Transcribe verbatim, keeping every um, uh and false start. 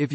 If